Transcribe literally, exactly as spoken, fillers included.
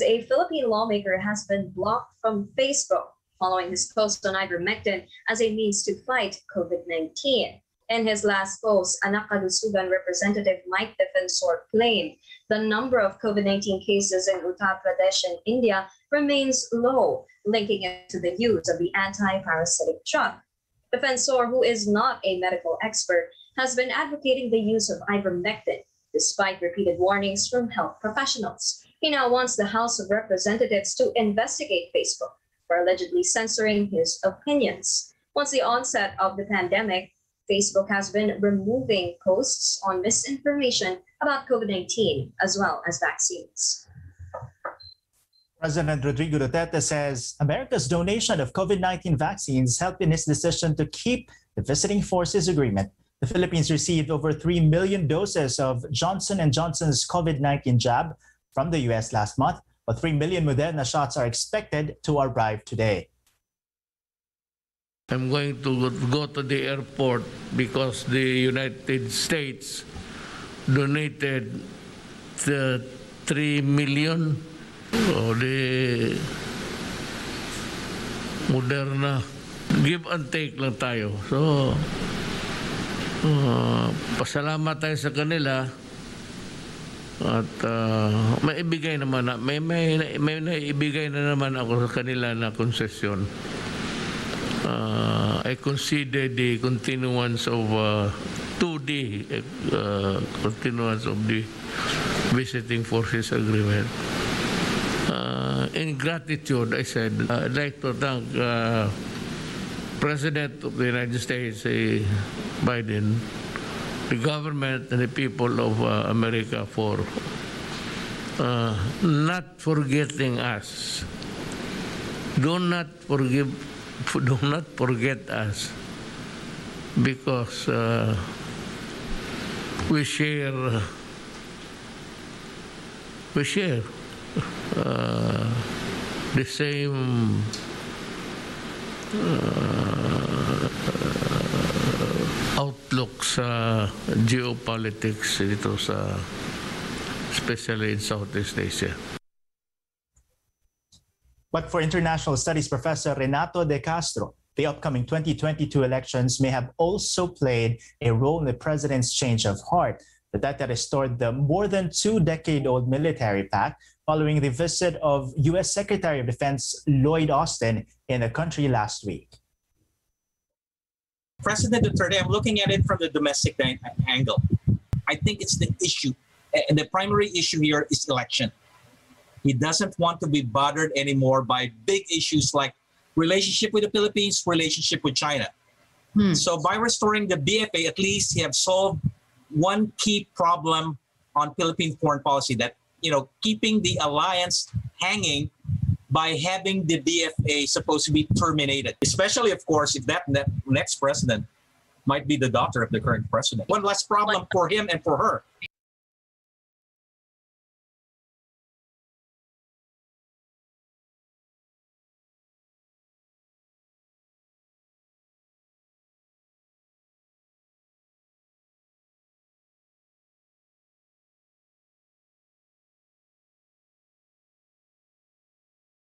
a Philippine lawmaker has been blocked from Facebook following his post on ivermectin as a means to fight COVID nineteen. In his last post, Anak Kalusugan representative Mike Defensor claimed the number of COVID nineteen cases in Uttar Pradesh and India remains low, linking it to the use of the anti-parasitic drug. Defensor, who is not a medical expert, has been advocating the use of ivermectin despite repeated warnings from health professionals. He now wants the House of Representatives to investigate Facebook for allegedly censoring his opinions. Once the onset of the pandemic, Facebook has been removing posts on misinformation about COVID nineteen as well as vaccines. President Rodrigo Duterte says America's donation of COVID nineteen vaccines helped in his decision to keep the Visiting Forces Agreement. The Philippines received over three million doses of Johnson and Johnson's COVID nineteen jab from the U S last month, but three million Moderna shots are expected to arrive today. I'm going to go to the airport because the United States donated the three million of the Moderna. Give and take lang tayo. So, uh, pasalamat tayo sa kanila at uh, may ibigay naman, may, may, may naibigay na naman ako sa kanila na konsesyon. Uh, I consider the continuance of uh, two D uh, continuance of the Visiting Forces Agreement. Uh, in gratitude, I said, uh, I'd like to thank uh, President of the United States, uh, Biden, the government, and the people of uh, America for uh, not forgetting us. Do not forgive. Do not forget us, because uh, we share, we share uh, the same uh, outlook sa geopolitics dito sa, especially in Southeast Asia. But for international studies professor Renato De Castro, the upcoming twenty twenty-two elections may have also played a role in the president's change of heart. Duterte restored the more than two-decade-old military pact following the visit of U S Secretary of Defense Lloyd Austin in the country last week. President Duterte, I'm looking at it from the domestic angle. I think it's the issue, and the primary issue here is election. He doesn't want to be bothered anymore by big issues like relationship with the Philippines, relationship with China. Hmm. So by restoring the B F A, at least he has solved one key problem on Philippine foreign policy, that, you know, keeping the alliance hanging by having the D F A supposed to be terminated, especially, of course, if that ne next president might be the daughter of the current president. One last problem for him and for her.